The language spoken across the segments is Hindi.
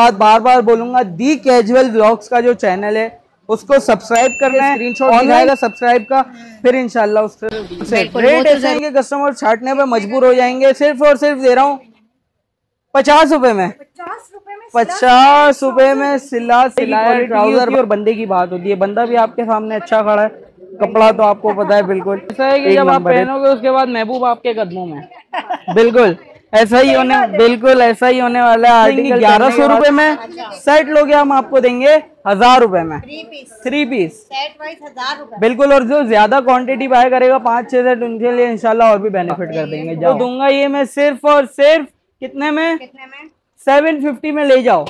बात बार बार बोलूंगा, दी कैजुअल व्लॉग्स का जो चैनल है उसको सब्सक्राइब करना है। स्क्रीनशॉट दिखाएगा सब्सक्राइब का, फिर इंशाल्लाह उससे रेट ऐसे आएंगे कस्टमर छाटने पे मजबूर हो जाएंगे। सिर्फ और सिर्फ दे रहा हूँ 50 रुपए में, 50 रुपए में सिला सिलाया ट्राउजर। और बंदे की बात होती है, बंदा भी आपके सामने अच्छा खड़ा है, कपड़ा तो आपको पता है बिल्कुल ऐसा है कि जब आप पहनोगे उसके बाद महबूब आपके कदमों में, बिल्कुल ऐसा ही होने, बिल्कुल ऐसा ही होने वाला है। आर्टिकल 1100 रुपए में सेट लोगे, हम आपको देंगे 1000 रुपए में 3 पीस सेट वाइज 1000 रुपए बिल्कुल। और जो ज्यादा क्वांटिटी बाय करेगा 5-6 सेट उनके लिए इंशाल्लाह और भी बेनिफिट कर देंगे। जो दूंगा ये मैं सिर्फ और सिर्फ कितने में 750 में ले जाओ।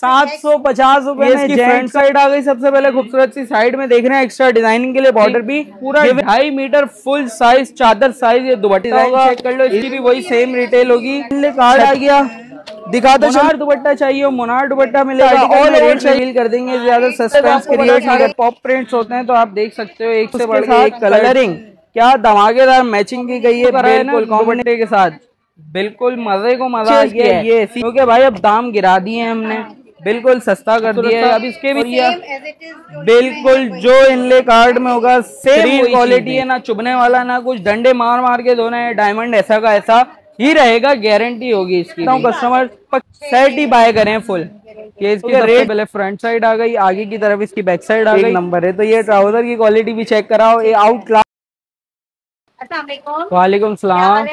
750 रुपए में फ्रंट साइड आ गई। सबसे पहले खूबसूरत सी साइड में देख रहे हैं एक्स्ट्रा डिजाइनिंग के लिए बॉर्डर भी पूरा 2.5 मीटर फुल साइज चादर साइज। ये दुपट्टा होगा, चेक कर लो, इसकी भी वही सेम रिटेल होगी। कार्ड आ गया, दिखा दो। मोनार दुपट्टा चाहिए, मोनार दुपट्टा मिलेगा। ऑल रेट रिवील कर देंगे, ज्यादा सस्पेंस क्रिएट नहीं। पॉप प्रिंट्स होते हैं तो आप देख सकते हो, एक से बढ़कर एक कलरिंग, क्या धमाकेदार मैचिंग की गई है बिल्कुल कॉम्बिनेशन के साथ, बिल्कुल मजे को मजा आ गया ये। क्योंकि भाई अब दाम गिरा दिए हमने, बिल्कुल सस्ता कर दिया है। अब इसके भी बिल्कुल जो इनले कार्ड में होगा सेम क्वालिटी है, ना चुभने वाला ना कुछ, डंडे मार मार के धोना है। डायमंड ऐसा का ऐसा ही रहेगा, गारंटी होगी इसकी। कस्टमर सेट ही बाय करें फुल। ये इसके रेट पहले फ्रंट साइड आ गई, आगे की तरफ इसकी बैक साइड आ गई, नंबर है। तो ये ट्राउजर की क्वालिटी भी चेक कराओ, ये आउट क्लास। वालेकुम सलाम,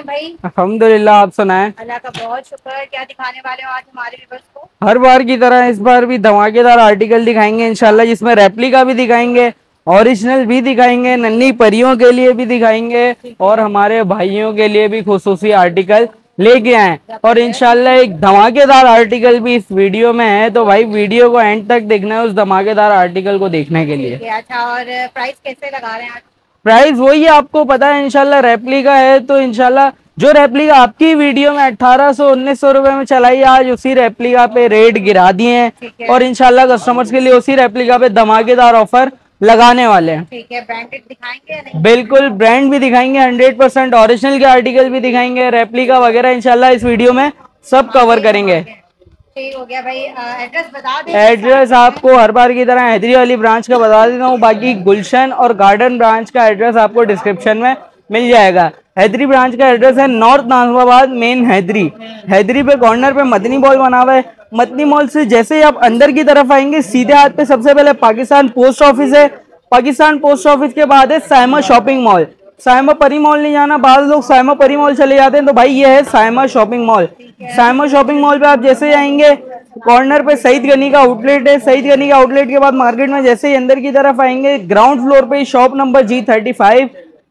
अल्हम्दुलिल्लाह, आप सुनाएं? अल्लाह का बहुत शुक्र। क्या दिखाने वाले हो आज हमारे व्यूअर्स को? हर बार की तरह इस बार भी धमाकेदार आर्टिकल दिखाएंगे इंशाल्लाह, जिसमें रेप्लिका भी दिखाएंगे, ओरिजिनल भी दिखाएंगे, नन्ही परियों के लिए भी दिखाएंगे और हमारे भाइयों के लिए भी खुसूसी आर्टिकल लेके आए। और इंशाल्लाह एक धमाकेदार आर्टिकल भी इस वीडियो में है, तो भाई वीडियो को एंड तक देखना है उस धमाकेदार आर्टिकल को देखने के लिए। अच्छा, और प्राइस कैसे लगा रहे हैं? प्राइस वही है, आपको पता है इंशाल्लाह रेप्लिका है, तो इंशाल्लाह जो रेप्लिका आपकी वीडियो में 1800-1900 रुपए में चलाई, आज उसी रेप्लिका पे रेट गिरा दिए हैं और इंशाल्लाह कस्टमर्स के लिए उसी रेप्लिका पे धमाकेदार ऑफर लगाने वाले हैं। ठीक है, ब्रांडेड दिखाएंगे, बिल्कुल ब्रांड भी दिखाएंगे, 100% ओरिजिनल के आर्टिकल भी दिखाएंगे, रेप्लिका वगैरह इंशाल्लाह इस वीडियो में सब कवर करेंगे। हो गया भाई, एड्रेस बता दें। एड्रेस आपको हर बार की तरह हैदरी वाली ब्रांच का बता देता हूँ, बाकी गुलशन और गार्डन ब्रांच का एड्रेस आपको डिस्क्रिप्शन में मिल जाएगा। हैदरी ब्रांच का एड्रेस है नॉर्थ नाजमाबाद मेन हैदरी। हैदरी पे कॉर्नर पे मदनी मॉल बना हुआ है, मदनी मॉल से जैसे ही आप अंदर की तरफ आएंगे सीधे हाथ पे सबसे पहले पाकिस्तान पोस्ट ऑफिस है, पाकिस्तान पोस्ट ऑफिस के बाद है साइमा शॉपिंग मॉल। साइमा परी मॉल नहीं जाना, बाद लोग साइमा परी मॉल चले जाते हैं, तो भाई ये है Saima shopping mall. Saima shopping mall पे आप जैसे आएंगे कॉर्नर पे सईद गनी का आउटलेट है, सईद गनी का आउटलेट के बाद मार्केट में जैसे ही अंदर की तरफ आएंगे ग्राउंड फ्लोर पे शॉप नंबर G35,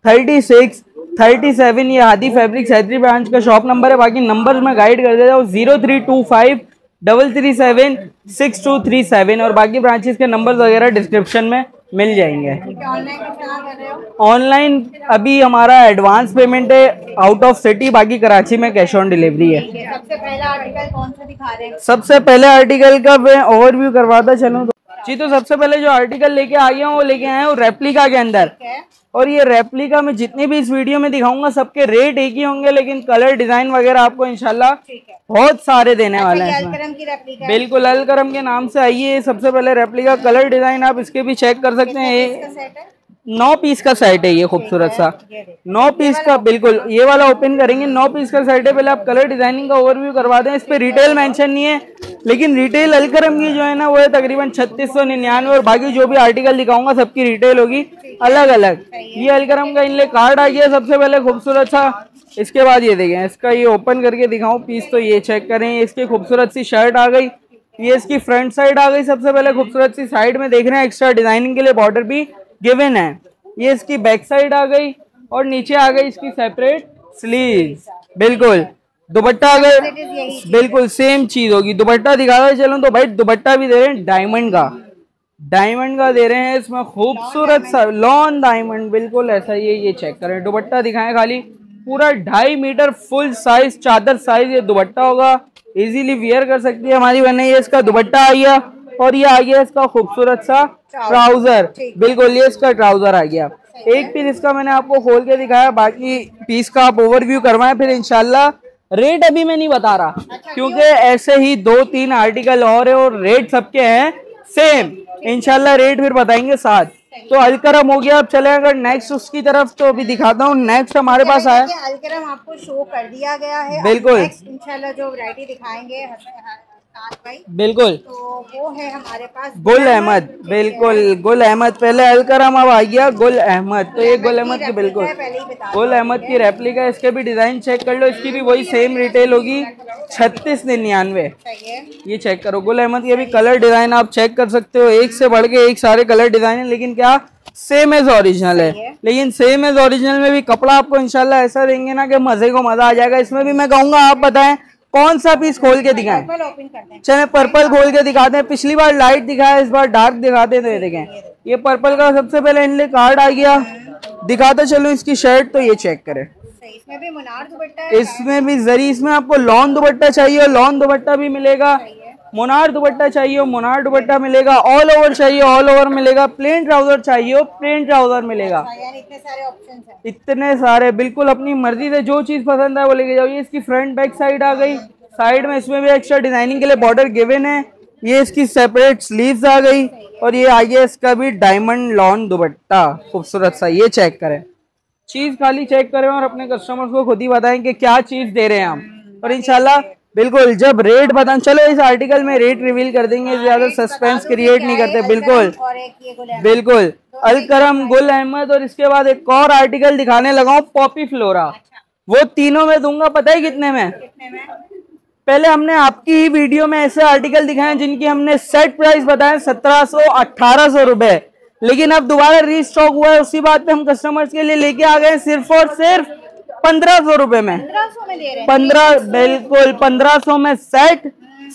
36, 37 ये हादी फैब्रिक्स हैदरी ब्रांच का शॉप नंबर है। बाकी नंबर में गाइड कर देता हूँ 0325 337 6237 और बाकी ब्रांचेस के नंबर वगैरह डिस्क्रिप्शन में मिल जाएंगे। ऑनलाइन अभी हमारा एडवांस पेमेंट है, आउट ऑफ सिटी, बाकी कराची में कैश ऑन डिलीवरी है। सबसे पहला आर्टिकल कौन सा दिखा रहे हैं? सबसे पहले आर्टिकल का मैं ओवरव्यू करवाता चलूं जी। तो सबसे पहले जो आर्टिकल लेके आ गया हूँ वो लेके आए हैं रेप्लिका के अंदर। और ये रेप्लिका में जितने भी इस वीडियो में दिखाऊंगा सबके रेट एक ही होंगे, लेकिन कलर डिजाइन वगैरह आपको इंशाल्लाह बहुत सारे देने वाले हैं। अल-करम की रेप्लिका बिल्कुल अल-करम के नाम से आई है। सबसे पहले रेप्लिका कलर डिजाइन आप इसके भी चेक कर सकते हैं। 9 पीस का सेट है ये, खूबसूरत सा 9 पीस का, बिल्कुल ये वाला ओपन करेंगे, 9 पीस का सेट है। पहले आप कलर डिजाइनिंग का ओवरव्यू करवा दें। इस पे रिटेल मेंशन नहीं है, लेकिन रिटेल अलकरम की जो है ना वो है तकरीबन 3699 और बाकी जो भी आर्टिकल दिखाऊंगा सबकी रिटेल होगी अलग अलग। ये अलकरम का इनले कार्ड आ गया सबसे पहले, खूबसूरत सा। इसके बाद ये देखें, इसका ये ओपन करके दिखाऊं पीस, तो ये चेक करें, इसकी खूबसूरत सी शर्ट आ गई। ये इसकी फ्रंट साइड आ गई सबसे पहले, खूबसूरत सी साइड में देख रहे हैं, एक्स्ट्रा डिजाइनिंग के लिए बॉर्डर भी गिवन है। ये इसकी बैक साइड आ गई और नीचे आ गई इसकी सेपरेट स्लीव, बिल्कुल दुपट्टा आ गए, बिल्कुल सेम चीज होगी। दुपट्टा दिखाते चलूं तो भाई दुपट्टा भी दे रहे हैं डायमंड का, डायमंड का दे रहे हैं, इसमें खूबसूरत सा लॉन डायमंड, बिल्कुल ऐसा ही है। ये चेक करें, दुपट्टा दिखाएं खाली, पूरा 2.5 मीटर फुल साइज चादर साइज ये दुपट्टा होगा, इजीली वेयर कर सकती है हमारी बहन। ये इसका दुपट्टा आ गया और ये आ गया इसका खूबसूरत सा ट्राउजर, बिल्कुल ये इसका ट्राउजर आ गया। एक पीस इसका मैंने आपको खोल के दिखाया, बाकी पीस का आप ओवरव्यू करवाएं, फिर इंशाल्लाह रेट अभी मैं नहीं बता रहा क्योंकि ऐसे ही 2-3 आर्टिकल और है और रेट सबके हैं सेम। इंशाल्लाह रेट फिर बताएंगे साथ। तो अलकरम हो गया, अब चले अगर नेक्स्ट उसकी तरफ तो अभी दिखाता हूँ। नेक्स्ट हमारे पास आया अलकरम, आपको शो कर दिया गया है बिल्कुल इंशाल्लाह जो वैरायटी दिखाएंगे बिल्कुल। तो वो है हमारे पास गुल अहमद, बिल्कुल गुल अहमद। पहले अलकरम अब आ गया गुल अहमद। तो ये गुल अहमद की बिल्कुल गुल अहमद की रेप्लिका, इसके भी डिजाइन चेक कर लो। इसकी भी वही सेम रिटेल होगी 3699। ये चेक करो गुल अहमद की भी कलर डिजाइन आप चेक कर सकते हो, एक से बढ़ के एक सारे कलर डिजाइन है लेकिन क्या सेम एज ओरिजिनल है। लेकिन सेम एज ओरिजिनल में भी कपड़ा आपको इंशाल्लाह ऐसा देंगे ना कि मजे को मजा आ जाएगा। इसमें भी मैं कहूँगा आप बताएं कौन सा पीस खोल के दिखाएं। चले पर्पल खोल के दिखाते हैं, पिछली बार लाइट दिखाया इस बार डार्क दिखाते थे। देखें ये पर्पल का सबसे पहले इनले कार्ड आ गया, दिखाते चलो इसकी शर्ट। तो ये चेक करें, इसमें भी मुनार दुपट्टा है, इसमें भी जरी, इसमें आपको लॉन दुपट्टा चाहिए लॉन दुपट्टा भी मिलेगा, मुनार दुपट्टा चाहिए मुनार दुपट्टा मिलेगा, ऑल ओवर चाहिए ऑल ओवर मिलेगा, प्लेन ट्राउजर चाहिए प्लेन ट्राउजर मिलेगा। इतने सारे ऑप्शन हैं, इतने सारे, बिल्कुल अपनी मर्जी से जो चीज पसंद है वो लेके जाओ। ये इसकी फ्रंट बैक साइड आ गई, साइड में इसमें भी एक्स्ट्रा डिजाइनिंग के लिए बॉर्डर गिवन है। ये इसकी सेपरेट स्लीव्स आ गई और ये आ गया इसका भी डायमंड लॉन दुपट्टा खूबसूरत सा। ये चेक करें, चीज खाली चेक करें और अपने कस्टमर्स को खुद ही बताएं कि क्या चीज दे रहे हैं हम। और इंशाल्लाह बिल्कुल जब रेट बताएं, चलो इस आर्टिकल में रेट रिवील कर देंगे, ज्यादा सस्पेंस क्रिएट नहीं करते। बिल्कुल बिल्कुल अलकरम, गुल अहमद और इसके बाद एक और आर्टिकल दिखाने लगा हूँ पॉपी फ्लोरा। वो तीनों में दूंगा पता है कितने में? पहले हमने आपकी ही वीडियो में ऐसे आर्टिकल दिखाए जिनकी हमने सेट प्राइस बताया 1700-1800 रुपए, लेकिन अब दोबारा रीस्टॉक हुआ है। उसी बात पे हम कस्टमर्स के लिए लेके आ गए सिर्फ और सिर्फ 1500 रुपए में, 1500 बिल्कुल 1500 में सेट,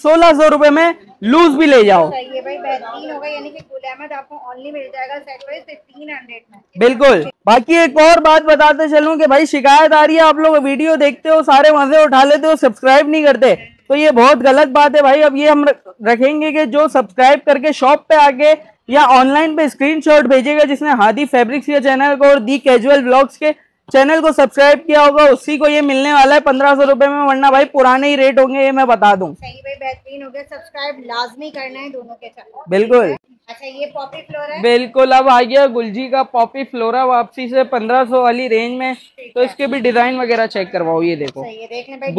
1600 रुपए में लूज भी ले जाओ। ये भाई बेहतरीन होगा, यानी कि गुल अहमद आपको ओनली मिल जाएगा सेट वाइज 1500 में बिल्कुल। बाकी एक और बात बताते चलूं कि भाई शिकायत आ रही है, आप लोग वीडियो देखते हो सारे मजे उठा लेते हो सब्सक्राइब नहीं करते, तो ये बहुत गलत बात है भाई। अब ये हम रखेंगे कि जो सब्सक्राइब करके शॉप पे आके या ऑनलाइन पे स्क्रीनशॉट भेजेगा जिसने हादी फैब्रिक्स के चैनल को और दी कैजुअल व्लॉग्स के चैनल को सब्सक्राइब किया होगा, उसी को ये मिलने वाला है 1500 रुपए में, वरना भाई पुराने ही रेट होंगे ये मैं बता दूं। सही भाई बेहतरीन हो गया, सब्सक्राइब लाजमी करना है दोनों के साथ बिल्कुल। अच्छा ये पॉपी फ्लोरा है बिल्कुल, अब आ गया गुलजी का पॉपी फ्लोरा वापसी से 1500 वाली रेंज में। तो इसके भी डिजाइन वगैरह चेक करवाओ, ये देखो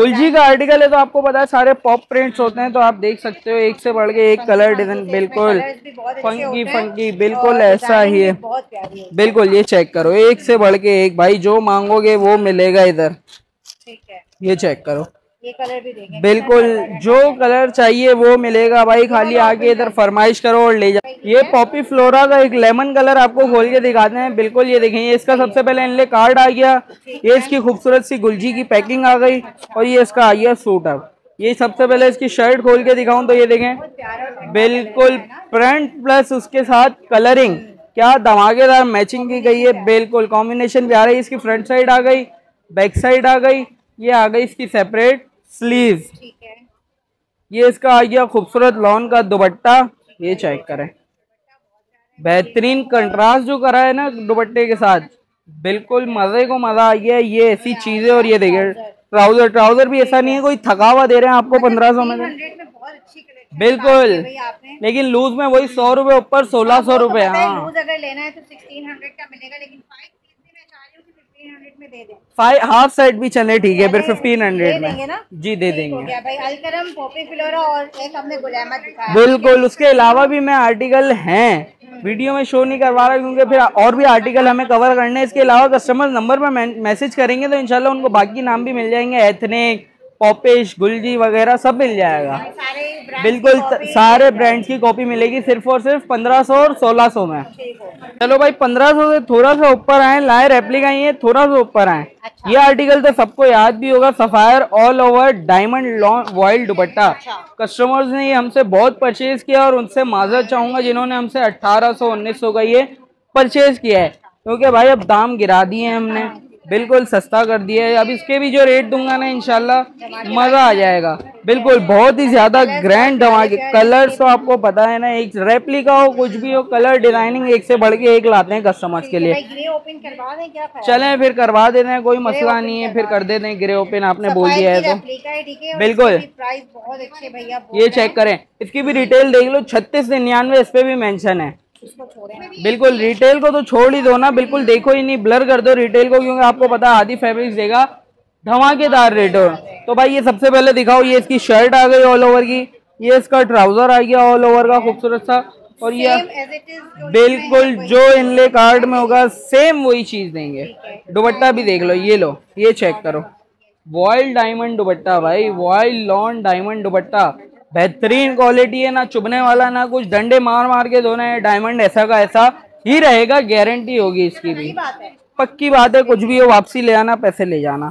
गुलजी का आर्टिकल है तो आपको पता है सारे पॉप प्रिंट्स होते हैं, तो आप देख सकते हो एक से बढ़ के एक कलर डिजाइन बिल्कुल फंकी फंकी बिल्कुल ऐसा ही है बिल्कुल। ये चेक करो एक से बढ़ के एक, भाई जो मांगोगे वो मिलेगा इधर। ये चेक करो, ये कलर भी देखें बिल्कुल जो कलर चाहिए वो मिलेगा भाई, खाली आके इधर फरमाइश करो और ले जाओ। ये पॉपी फ्लोरा का एक लेमन कलर आपको खोल के दिखाते हैं बिल्कुल। ये देखें ये इसका सबसे पहले इनले कार्ड आ गया, ये इसकी खूबसूरत सी गुलजी की पैकिंग आ गई और ये इसका आ गया सूट। अब ये सबसे पहले इसकी शर्ट खोल के दिखाऊं तो ये देखें बिल्कुल फ्रंट प्लस उसके साथ कलरिंग, क्या धमाकेदार मैचिंग की गई है बिल्कुल, कॉम्बिनेशन भी आ रही है। इसकी फ्रंट साइड आ गई, बैक साइड आ गई, ये आ गई इसकी सेपरेट स्लीव, ठीक है। ये इसका आ गया खूबसूरत लॉन का दुपट्टा। ये चेक करें बेहतरीन कंट्रास्ट जो करा है ना दुपट्टे के साथ, बिल्कुल मजे को मजा आ गया। ये ऐसी चीजें और ये देखिए ट्राउजर, ट्राउजर भी ऐसा नहीं है कोई थकावा दे रहे हैं आपको 1500 में बिल्कुल, लेकिन लूज में वही 100 रुपए ऊपर 1600 रुपए। हाँ अगर लेना है तो 1600 का मिलेगा, लेकिन 5 हाफ सेट भी चले ठीक है, फिर 1500 में जी दे देंगे भाई। अलकरम, पॉपी फ्लोरा और एक हमने गुल अहमद दिखाया बिल्कुल। उसके अलावा भी मैं आर्टिकल हैं वीडियो में शो नहीं करवा रहा क्योंकि फिर और भी आर्टिकल हमें कवर करने हैं। इसके अलावा कस्टमर नंबर पर मैसेज करेंगे तो इंशाल्लाह उनको बाकी नाम भी मिल जाएंगे, एथनिक, पॉपिश, गुलजी वगैरह सब मिल जाएगा बिल्कुल, सारे ब्रांड्स की कॉपी मिलेगी सिर्फ और सिर्फ 1500 और 1600 में। चलो भाई 1500 से थोड़ा सा ऊपर आए लाए रेप्लिका, ये थोड़ा सा ऊपर आए। अच्छा। ये आर्टिकल तो सबको याद भी होगा, sapphire all over diamond lawn voile dupatta. अच्छा। कस्टमर्स ने ये हमसे बहुत परचेज किया और उनसे माजरत चाहूंगा जिन्होंने हमसे 1800-1900 का ये परचेज किया है, क्योंकि भाई अब दाम गिरा दिए हमने बिल्कुल सस्ता कर दिया है। अब इसके भी जो रेट दूंगा ना इंशाल्लाह मज़ा आ जाएगा। बिल्कुल बहुत ही ज़्यादा ग्रैंड धमाके कलर्स तो आपको पता है ना, एक रेप्लिका हो कुछ भी हो कलर डिजाइनिंग एक से बढ़ के एक लाते हैं कस्टमर्स के लिए। ग्रे ओपन करवा दें क्या? चलें फिर करवा देते हैं, कोई मसला नहीं है, फिर कर देते हैं ग्रे ओपन, आपने बोल दिया है तो। बिल्कुल प्राइस बहुत अच्छे भैया, ये चेक करें, इसकी भी डिटेल देख लो, 3699 इस पे भी मेंशन है। बिल्कुल रिटेल को तो छोड़ ही दो ना, बिल्कुल देखो ही नहीं, ब्लर कर दो रिटेल को, क्योंकि आपको पता है हादी फैब्रिक्स देगा धमाकेदार रेट। तो भाई ये सबसे पहले दिखाओ, ये इसकी शर्ट आ गई ऑल ओवर की, ये इसका ट्राउजर आ गया ऑल ओवर का खूबसूरत सा, और ये बिल्कुल जो इनले कार्ड में होगा सेम वही चीज देंगे। दुपट्टा भी देख लो, ये चेक करो, वॉइल डायमंड दुपट्टा भाई, वॉइल लॉन डायमंड दुपट्टा, बेहतरीन क्वालिटी है ना, चुभने वाला ना कुछ, डंडे मार मार के धोना है, डायमंड ऐसा का ऐसा ही रहेगा, गारंटी होगी इसकी भी, पक्की बात है, कुछ भी हो वापसी ले आना, पैसे ले जाना।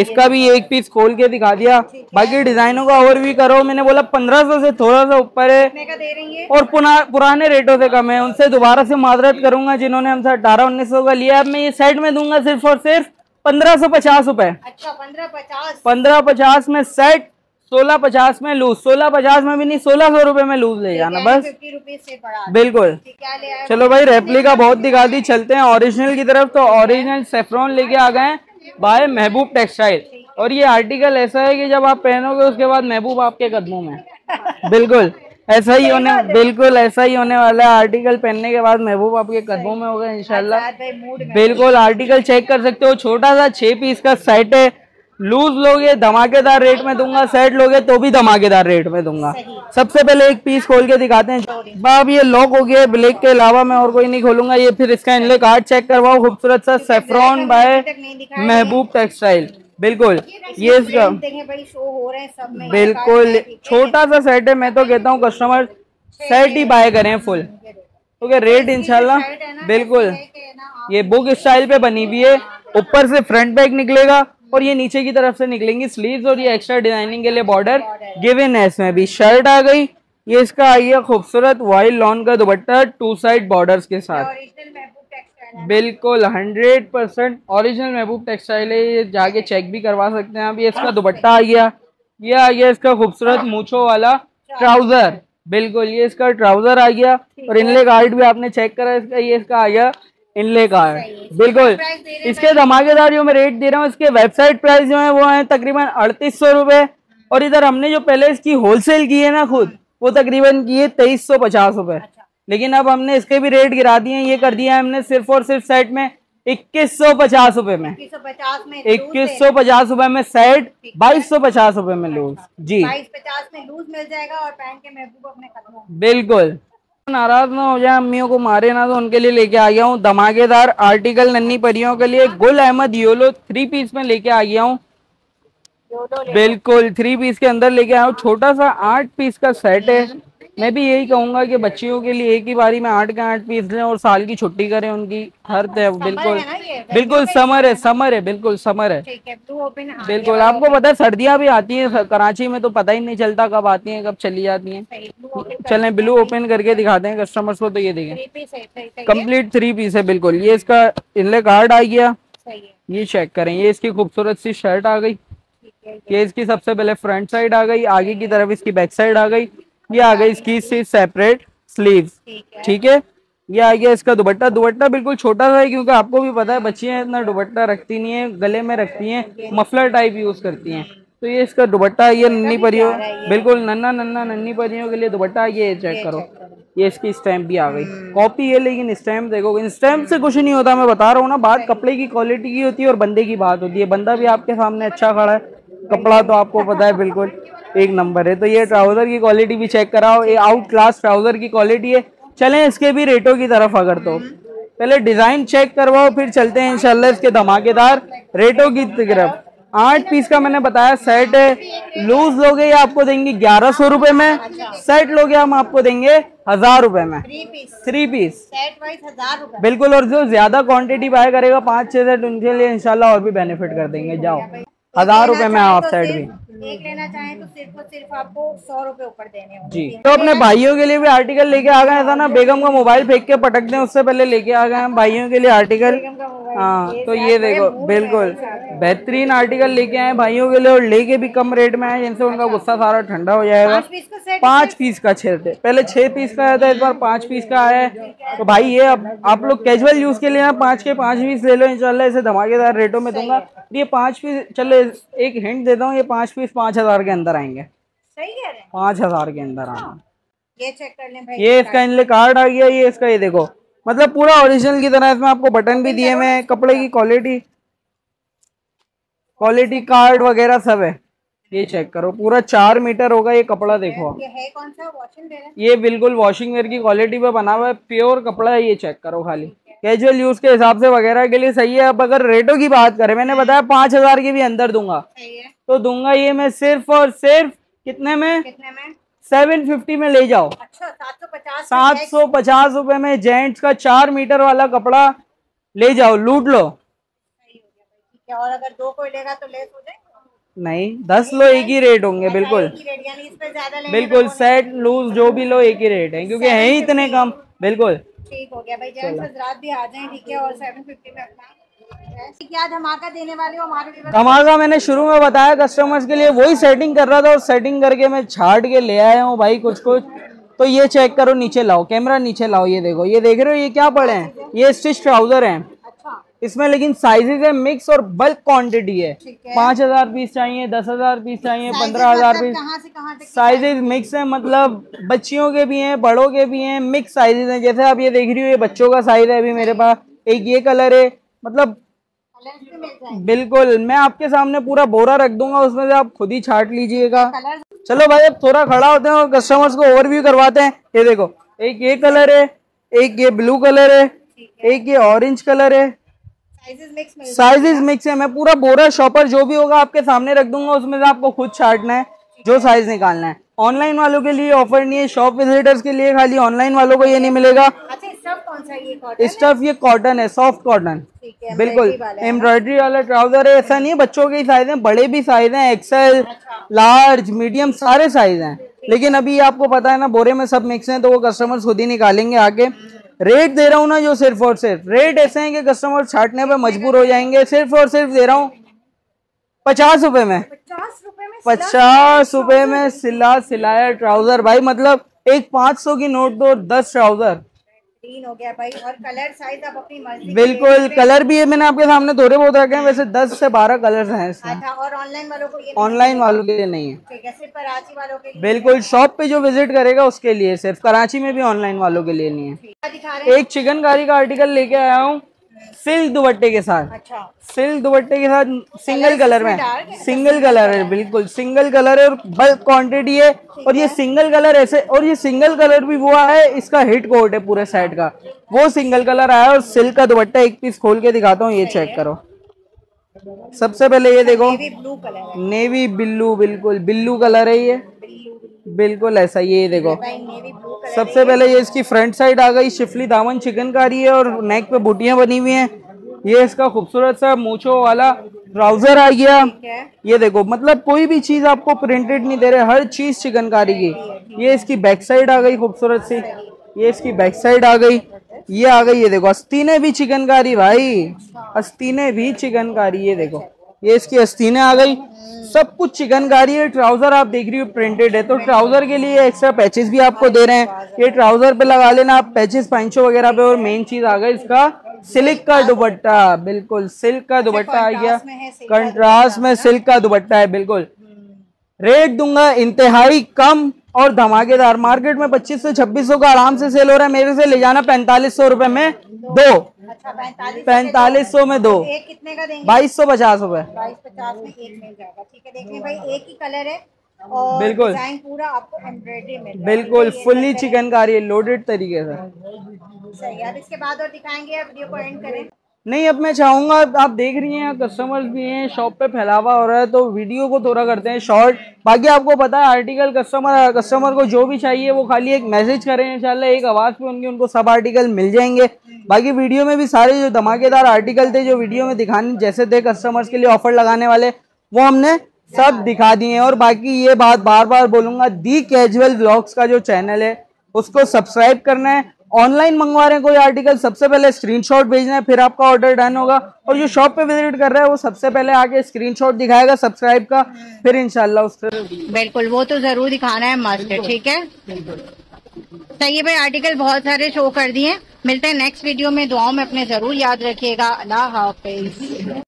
इसका भी एक पीस खोल के दिखा दिया, बाकी डिजाइनों का और भी करो, मैंने बोला 1500 से थोड़ा सा ऊपर है और पुराने रेटों से कम है, उनसे दोबारा से माजरत करूंगा जिन्होंने हमसे 1800-1900 का लिया। अब मैं ये सेट में दूंगा सिर्फ और सिर्फ 1550 रूपए। अच्छा 1550 में सेट, 1650 में लूज, 1650 में भी नहीं 1600 रुपए में लूज ले जाना बस, 50 से बढ़ा। बिल्कुल चलो भाई रेप्लिका बहुत दिखा दी, चलते हैं ओरिजिनल की तरफ। तो ओरिजिनल सेफ्रॉन लेके आ गए बाय महबूब टेक्सटाइल, और ये आर्टिकल ऐसा है कि जब आप पहनोगे उसके बाद महबूब आपके कदमों में, बिल्कुल ऐसा ही होने, बिल्कुल ऐसा ही होने वाला है, आर्टिकल पहनने के बाद महबूब आपके कदमों में होगा इंशाल्लाह। बिल्कुल आर्टिकल चेक कर सकते हो, छोटा सा 6 पीस का सेट है, लूज लोगे धमाकेदार रेट में दूंगा, सेट लोगे तो भी धमाकेदार रेट में दूंगा। सबसे पहले एक पीस खोल के दिखाते हैं, बाब ये लॉक हो गया, ब्लैक के अलावा मैं और कोई नहीं खोलूंगा ये, फिर इसका इनले कार्ड चेक करवाओ, खूबसूरत सा सेफ्रॉन बाय महबूब टेक्सटाइल। बिल्कुल ये इसका बिल्कुल छोटा सा सेट है, मैं तो कहता हूँ कस्टमर सेट ही बाय करें फुल, ओके रेट इंशाल्लाह। बिल्कुल ये बुक स्टाइल पे बनी हुई है, ऊपर से फ्रंट बैक निकलेगा और ये नीचे की तरफ से निकलेंगी स्लीव्स, और ये एक्स्ट्रा डिजाइनिंग के लिए बॉर्डर गिवन है। इसमें भी शर्ट आ गई, ये इसका आई है खूबसूरत वाइल लॉन का दुपट्टा 2 साइड बॉर्डर्स के साथ। बिल्कुल 100% ओरिजिनल महबूब टेक्सटाइल है, ये जाके चेक भी करवा सकते हैं आप। ये इसका दुपट्टा आ गया, ये आ गया इसका खूबसूरत मूछों वाला ट्राउजर। बिल्कुल ये इसका ट्राउजर आ गया, और इनले कार्ड भी आपने चेक करा इसका, ये इसका आ गया इनले कार्ड। बिल्कुल इसके धमाकेदार जो मैं रेट दे रहा हूँ, इसके वेबसाइट प्राइस जो है वो है तकरीबन 3800 रुपये, और इधर हमने जो पहले इसकी होलसेल की है ना खुद, वो तकरीबन की है 2350 रुपये। लेकिन अब हमने इसके भी रेट गिरा दिए हैं, ये कर दिया है हमने सिर्फ और सिर्फ सेट में 2150 रुपये में, 2150 रुपये में सेट, 2250 रुपये में लूज जी, 2250 में लूज मिल जाएगा, और पहन के महबूब अपने कदमों। बिल्कुल नाराज ना हो जाए, अम्मियों को मारे ना, तो उनके लिए लेके आ गया हूँ धमाकेदार आर्टिकल नन्ही परियों के लिए। गुल अहमद योलो 3 पीस में लेके आ गया हूँ, बिल्कुल 3 पीस के अंदर लेके आया हूँ, छोटा सा 8 पीस का सेट है। मैं भी यही कहूंगा कि बच्चियों के लिए एक ही बारी में 8 के 8 पीस लें और साल की छुट्टी करें, उनकी हर है। बिल्कुल बिल्कुल समर है, समर है, बिल्कुल समर है। बिल्कुल आपको पता है सर्दियां भी आती हैं कराची में, तो पता ही नहीं चलता कब आती हैं कब चली जाती हैं। चलें ब्लू ओपन करके दिखाते हैं कस्टमर्स को, तो ये देखें कंप्लीट 3 पीस है। बिल्कुल ये इसका इनले कार्ड आ गया, ये चेक करें, ये इसकी खूबसूरत सी शर्ट आ गई, ये इसकी सबसे पहले फ्रंट साइड आ गई, आगे की तरफ इसकी बैक साइड आ गई, ये आ गई इसकी सेपरेट स्लीव्स, ठीक है। ये आ गया इसका दुपट्टा, दुपट्टा बिल्कुल छोटा सा है, क्योंकि आपको भी पता है बच्चियां इतना दुपट्टा रखती नहीं है, गले में रखती हैं, मफलर टाइप यूज करती हैं, तो ये इसका दुपट्टा, ये नन्ही परियों, बिल्कुल नन्ना नन्ही परियों के लिए दुपट्टा। ये चेक करो, ये इसकी स्टैम्प भी आ गई, कॉपी है लेकिन स्टैम्प देखो, स्टैम्प से कुछ नहीं होता, मैं बता रहा हूँ ना, बात कपड़े की क्वालिटी की होती है और बंदे की बात होती है, बंदा भी आपके सामने अच्छा खड़ा है, कपड़ा तो आपको पता है बिल्कुल एक नंबर है। तो ये ट्राउजर की क्वालिटी भी चेक कराओ, ये आउट क्लास ट्राउजर की क्वालिटी है। चलें इसके भी रेटों की तरफ, अगर तो पहले डिजाइन चेक करवाओ, फिर चलते हैं इंशाल्लाह इसके धमाकेदार रेटों की तरफ। 8 पीस का मैंने बताया सेट है, लूज लोगे ये आपको देंगे 1100 रुपए में, सेट लोगे हम आपको देंगे 1000 रुपए में, 3 पीस सेट वाइज 1000 रुपए। बिल्कुल, और जो ज्यादा क्वांटिटी बाय करेगा 5-6 सेट, उनके लिए इंशाल्लाह और भी बेनिफिट कर देंगे। जाओ 1000 रुपए में आप सेट भी एक लेना चाहें तो सिर्फ और सिर्फ आपको 100 रुपए ऊपर देने होंगे। जी तो अपने भाइयों के लिए भी आर्टिकल लेके आ गए हैं ना, बेगम का मोबाइल फेंक के पटक दें उससे पहले लेके आ गए हम भाइयों के लिए आर्टिकल। हाँ तो ये देखो बिल्कुल बेहतरीन आर्टिकल लेके आए भाइयों के लिए और लेके भी कम रेट में आए, जिनसे उनका गुस्सा सारा ठंडा हो जाएगा। 5 पीस का सेट है, पहले 6 पीस का आया था, इस बार 5 पीस का आया है। तो भाई ये आप लोग कैजुअल यूज के लिए 5 के 5 पीस ले लो, इंशाल्लाह इसे धमाकेदार रेटों में दूंगा। ये 5 पीस, चलो एक हिंट देता हूँ, ये 5 पीस 5,000 के अंदर आएंगे। सही कह रहे हैं, 5,000 के अंदर आएंगे। ये चेक कर लें भाई, ये इसका इनले कार्ड आ गया, ये इसका, ये देखो मतलब पूरा ओरिजिनल की तरह। इसमें आपको बटन भी दिए हुए हैं, कपड़े की क्वालिटी कार्ड वगैरह सब है। ये चेक करो, पूरा 4 मीटर होगा ये कपड़ा। देखो ये है कौन सा, वॉशिंग वेयर, ये बिल्कुल वॉशिंग वेयर की क्वालिटी पे बना हुआ है, प्योर कपड़ा है। ये चेक करो, खाली कैजुअल यूज के हिसाब से वगैरह के लिए सही है। अब अगर रेटों की बात करें, मैंने बताया 5,000 के भी अंदर दूंगा, तो दूंगा ये मैं सिर्फ और सिर्फ कितने में, 750 में ले जाओ। अच्छा, 750 रुपए में जेंट्स का 4 मीटर वाला कपड़ा ले जाओ, लूट लो। और अगर 2 कोई लेगा तो लेस हो जाए? नहीं, 10 लो एक ही रेट होंगे बिल्कुल, बिल्कुल सेट लूज जो भी लो एक ही रेट है, क्योंकि है ही इतने कम। बिल्कुल ठीक हो गया भाई, जेंट्स रात भी आ जाए ठीक है। और 750 में अपना क्या धमाका देने वाले हो हमारे? धमाका मैंने शुरू में बताया कस्टमर्स के लिए, वही सेटिंग कर रहा था और सेटिंग करके मैं छाट के ले आया हूँ भाई कुछ कुछ। तो ये चेक करो, नीचे लाओ कैमरा, नीचे लाओ, ये देखो, ये देख रहे हो ये क्या पड़े हैं? ये स्टिच ट्राउजर हैं। अच्छा। इसमें लेकिन साइजेज है मिक्स और बल्क क्वांटिटी है। 5,000 पीस चाहिए, 10,000 पीस चाहिए, 15,000 पीस, साइजेज मिक्स है। मतलब बच्चियों के भी हैं, बड़ों के भी हैं, मिक्स साइजेज हैं। जैसे आप ये देख रही हो, ये बच्चों का साइज है अभी मेरे पास, एक ये कलर है, मतलब बिल्कुल मैं आपके सामने पूरा बोरा रख दूंगा, उसमें से आप खुद ही छाट लीजिएगा। चलो भाई अब थोड़ा खड़ा होते हैं और कस्टमर्स को ओवरव्यू करवाते हैं। ये देखो, एक ये कलर है, एक ये ब्लू कलर है, एक ये ऑरेंज कलर है, साइजेस मिक्स है। मैं पूरा बोरा शॉपर जो भी होगा आपके सामने रख दूंगा, उसमें से आपको खुद छाटना है, जो साइज निकालना है। ऑनलाइन वालों के लिए ऑफर नहीं है, शॉप विजिटर्स के लिए, खाली ऑनलाइन वालों को ये नहीं मिलेगा। स्टफ ये कॉटन है, सॉफ्ट कॉटन, बिल्कुल एम्ब्रॉयडरी वाला ट्राउजर है। ऐसा नहीं है, बच्चों के साइज हैं, बड़े भी साइज हैं, एक्सेल, लार्ज, मीडियम, सारे साइज हैं। लेकिन अभी आपको पता है ना, बोरे में सब मिक्स हैं, तो वो कस्टमर्स खुद ही निकालेंगे आके। रेट दे रहा हूँ ना जो, सिर्फ और सिर्फ रेट ऐसे हैं कि कस्टमर छाटने पर मजबूर हो जाएंगे। सिर्फ और सिर्फ दे रहा हूँ 50 रुपए में, 50 रुपए में सिला सिलाया ट्राउजर भाई। मतलब एक 500 की नोट दो, 10 ट्राउजर हो गया भाई। और कलर साइज आप अपनी मर्जी, बिल्कुल कलर भी है, मैंने आपके सामने थोड़े बहुत रखे हैं, वैसे 10 से 12 कलर्स हैं इसमें। और ऑनलाइन वालों को, ऑनलाइन वालों के लिए नहीं है, ठीक है, सिर्फ कराची वालों के लिए। बिल्कुल, शॉप पे जो विजिट करेगा उसके लिए, सिर्फ कराची में भी ऑनलाइन वालों के लिए नहीं है। एक चिकनकारी का आर्टिकल लेके आया हूँ, सिल्क दुपट्टे के साथ। अच्छा। सिल्क दुपट्टे के साथ, सिंगल कलर में, सिंगल कलर है, बिल्कुल सिंगल कलर है और बल्क क्वांटिटी है। और ये सिंगल कलर ऐसे, और ये सिंगल कलर भी वो है, इसका हिट कोड है पूरे सेट का, वो सिंगल कलर आया। और सिल्क का दुपट्टा, एक पीस खोल के दिखाता हूँ, ये चेक करो। सबसे पहले ये देखो, नेवी ब्लू, बिल्कुल बिल्लू कलर है ये, बिल्कुल ऐसा। ये देखो, सबसे पहले ये इसकी फ्रंट साइड आ गई, शिफली दामन चिकनकारी है और नेक पे बूटियां बनी हुई हैं। ये इसका खूबसूरत सा मूंछों वाला ट्राउजर आ गया। ये देखो, मतलब कोई भी चीज आपको प्रिंटेड नहीं दे रहे, हर चीज चिकनकारी की। ये इसकी बैक साइड आ गई, खूबसूरत सी, ये इसकी बैक साइड आ गई, ये आ गई। ये देखो, आस्तीने भी चिकनकारी भाई, आस्तीने भी चिकनकारी। ये देखो, ये इसकी आस्तीने आ गई, सब कुछ चिकनकारी है। ट्राउजर आप देख रही हो प्रिंटेड है, तो ट्राउजर के लिए एक्स्ट्रा पैचेस भी आपको दे रहे हैं, ये ट्राउजर पे लगा लेना आप पैचेस, पैंचो वगैरह पे। और मेन चीज आ गई इसका सिल्क का दुपट्टा, बिल्कुल सिल्क का दुपट्टा आ गया, कंट्रास्ट में सिल्क का दुपट्टा है। बिल्कुल रेट दूंगा इंतहाई कम और धमाकेदार। मार्केट में 2500 से 2600 का आराम से सेल हो रहा है, मेरे से ले जाना 4500 रुपए में दो। अच्छा, 4500 में दो, एक कितने का देंगे? 2250 रुपए, 2250 में एक मिल जाएगा, ठीक है। देखिए भाई, एक ही कलर है और बिल्कुल पूरा आपको एम्ब्रॉयडरी में, बिल्कुल फुल्ली चिकनकारी लोडेड तरीके से। सही है, अब इसके बाद और दिखाएंगे, वीडियो को एंड करें। नहीं, अब मैं चाहूंगा, आप देख रही हैं कस्टमर्स भी हैं, शॉप पे फैलावा हो रहा है, तो वीडियो को थोड़ा करते हैं शॉर्ट। बाकी आपको पता है आर्टिकल कस्टमर को जो भी चाहिए वो खाली एक मैसेज करें, इंशाल्लाह एक आवाज़ पे उनको सब आर्टिकल मिल जाएंगे। बाकी वीडियो में भी सारे जो धमाकेदार आर्टिकल थे, जो वीडियो में दिखाने जैसे थे कस्टमर्स के लिए ऑफर लगाने वाले, वो हमने सब दिखा दिए हैं। और बाकी ये बात बार बार बोलूंगा, दी कैजुअल व्लॉग्स का जो चैनल है उसको सब्सक्राइब करना है। ऑनलाइन मंगवा रहे हैं कोई आर्टिकल, सबसे पहले स्क्रीनशॉट भेजना है, फिर आपका ऑर्डर डन होगा। और जो शॉप पे विजिट कर रहा है वो सबसे पहले आके स्क्रीनशॉट दिखाएगा सब्सक्राइब का, फिर इंशाल्लाह उससे बिल्कुल वो तो जरूर दिखाना है मस्ट। ठीक है, सही भाई, आर्टिकल बहुत सारे शो कर दिए। मिलते हैं नेक्स्ट वीडियो में, दुआओं में अपने जरूर याद रखिएगा। अल्लाह हाफिज।